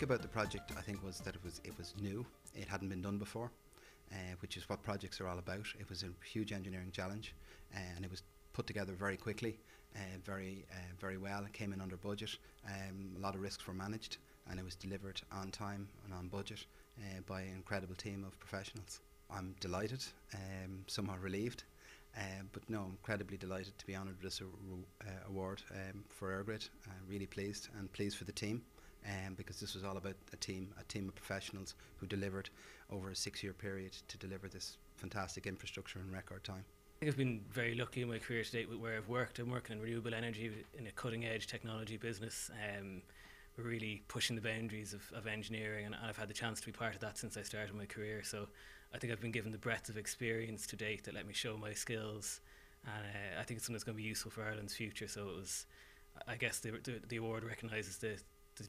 unique about the project, I think, was that it was new. It hadn't been done before, which is what projects are all about. It was a huge engineering challenge, and it was put together very quickly, very well. It came in under budget. A lot of risks were managed, and it was delivered on time and on budget by an incredible team of professionals. I'm delighted, somehow relieved, but no, incredibly delighted to be honoured with this award for Airgrid. Really pleased, and pleased for the team, because this was all about a team of professionals who delivered over a 6-year period to deliver this fantastic infrastructure in record time. I think I've been very lucky in my career to date with where I've worked. I'm working in renewable energy in a cutting edge technology business. We're really pushing the boundaries of engineering, and I've had the chance to be part of that since I started my career. So I think I've been given the breadth of experience to date that let me show my skills, and I think it's something that's going to be useful for Ireland's future. So it was, I guess, the award recognises the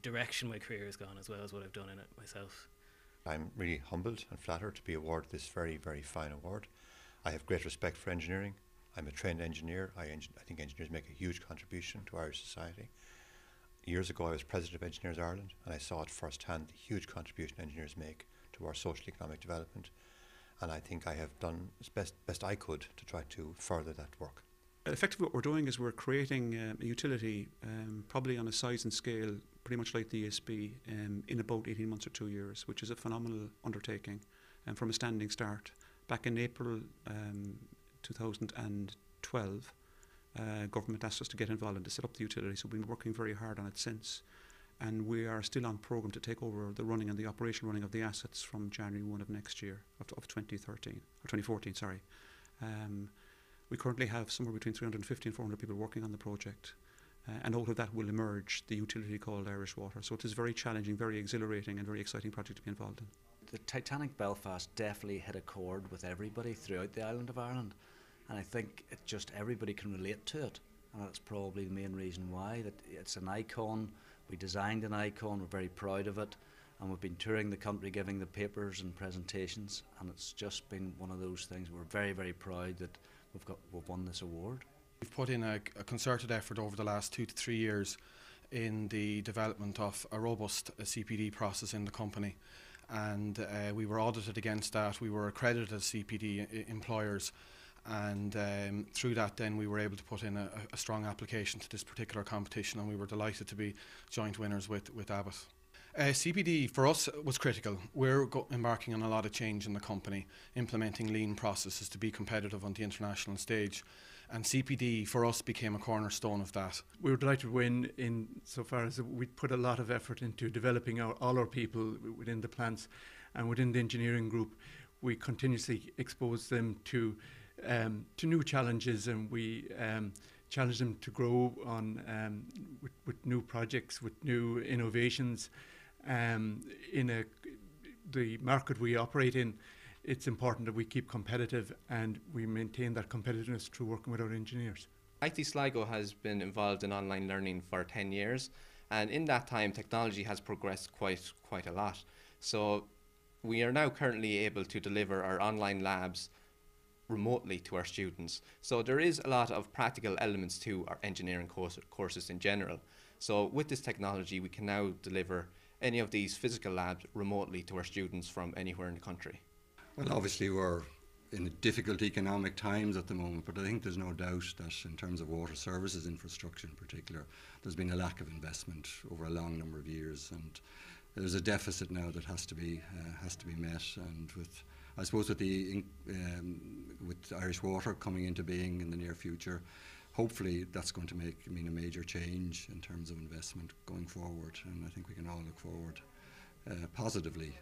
direction my career has gone as well as what I've done in it myself. I'm really humbled and flattered to be awarded this very, very fine award. I have great respect for engineering. I'm a trained engineer. I think engineers make a huge contribution to Irish society. Years ago I was president of Engineers Ireland, and I saw it firsthand the huge contribution engineers make to our social economic development, and I think I have done as best I could to try to further that work. Effectively what we're doing is we're creating a utility probably on a size and scale pretty much like the ESB in about 18 months or 2 years, which is a phenomenal undertaking, and from a standing start. Back in April 2012 government asked us to get involved and to set up the utility, so we've been working very hard on it since, and we are still on programme to take over the running and the operational running of the assets from January 1 of next year, of 2014, sorry. We currently have somewhere between 350 and 400 people working on the project, and out of that will emerge the utility called Irish Water, so it is very challenging, very exhilarating and very exciting project to be involved in. The Titanic Belfast definitely hit a chord with everybody throughout the island of Ireland. And I think it just everybody can relate to it, and that's probably the main reason why. That it's an icon. We designed an icon. We're very proud of it, and we've been touring the country, giving the papers and presentations. And it's just been one of those things. We're very, very proud that we've won this award. We've put in a concerted effort over the last 2 to 3 years in the development of a robust CPD process in the company. And we were audited against that. We were accredited as CPD employers. And through that then we were able to put in a strong application to this particular competition, and we were delighted to be joint winners with Abbott. CPD for us was critical. We're embarking on a lot of change in the company, implementing lean processes to be competitive on the international stage, and CPD for us became a cornerstone of that. We were delighted to win in so far as we put a lot of effort into developing all our people within the plants and within the engineering group. We continuously exposed them to new challenges, and we challenge them to grow on with new projects, with new innovations. In the market we operate in, it's important that we keep competitive, and we maintain that competitiveness through working with our engineers. IT Sligo has been involved in online learning for 10 years, and in that time technology has progressed quite a lot. So we are now currently able to deliver our online labs remotely to our students. So there is a lot of practical elements to our engineering courses in general. So with this technology we can now deliver any of these physical labs remotely to our students from anywhere in the country. Well, obviously we're in difficult economic times at the moment, but I think there's no doubt that in terms of water services infrastructure in particular, there's been a lack of investment over a long number of years, and there's a deficit now that has to be met. And with, I suppose, with Irish Water coming into being in the near future, hopefully that's going to mean a major change in terms of investment going forward, and I think we can all look forward positively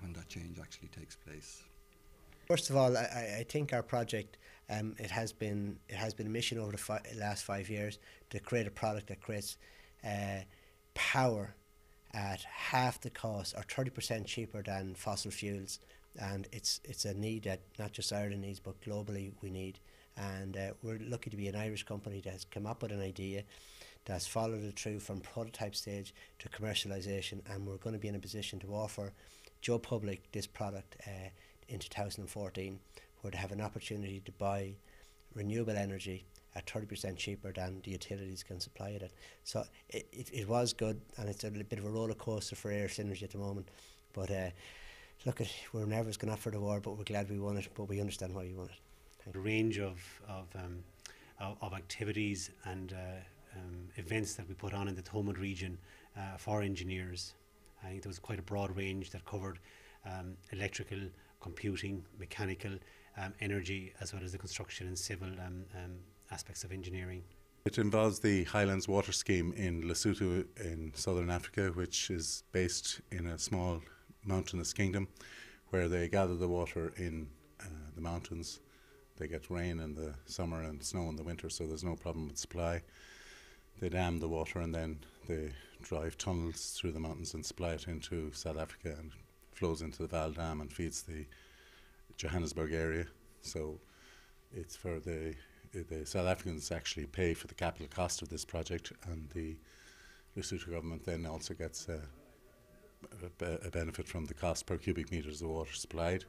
when that change actually takes place. First of all, I think our project, it has been a mission over the last 5 years to create a product that creates power at half the cost or 30% cheaper than fossil fuels, and it's a need that not just Ireland needs but globally we need, and we're lucky to be an Irish company that has come up with an idea that's followed it through from prototype stage to commercialisation, and we're going to be in a position to offer Joe Public this product in 2014, where they have an opportunity to buy renewable energy at 30% cheaper than the utilities can supply it at. So it was good, and it's a bit of a roller coaster for Air Synergy at the moment. But look, we're nervous going up for the war, but we're glad we won it, but we understand why we won it. Thank you. A range of activities and events that we put on in the Thomond region for engineers. I think there was quite a broad range that covered electrical, computing, mechanical, energy, as well as the construction and civil aspects of engineering. It involves the Highlands Water Scheme in Lesotho in southern Africa, which is based in a small mountainous kingdom where they gather the water in the mountains. They get rain in the summer and snow in the winter, so there's no problem with supply. They dam the water and then they drive tunnels through the mountains and supply it into South Africa, and flows into the Vaal Dam and feeds the Johannesburg area. So it's for the South Africans actually pay for the capital cost of this project, and the Lesotho government then also gets a benefit from the cost per cubic metres of water supplied.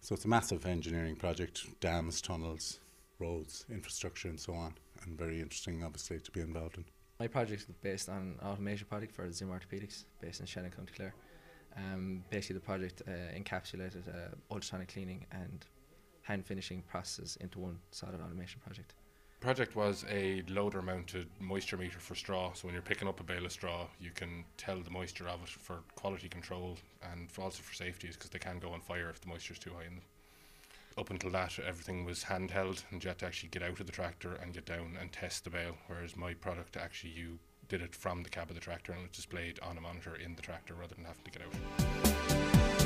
So it's a massive engineering project, dams, tunnels, roads, infrastructure and so on, and very interesting obviously to be involved in. My project is based on an automation project for Zimmer Orthopaedics based in Shannon County Clare. Basically the project encapsulated ultrasonic cleaning and hand finishing processes into one solid automation project. The project was a loader mounted moisture meter for straw, so when you're picking up a bale of straw you can tell the moisture of it for quality control and also for safety, because they can go on fire if the moisture is too high in them. Up until that everything was handheld and you had to actually get out of the tractor and get down and test the bale, whereas my product actually you did it from the cab of the tractor and it was displayed on a monitor in the tractor rather than having to get out.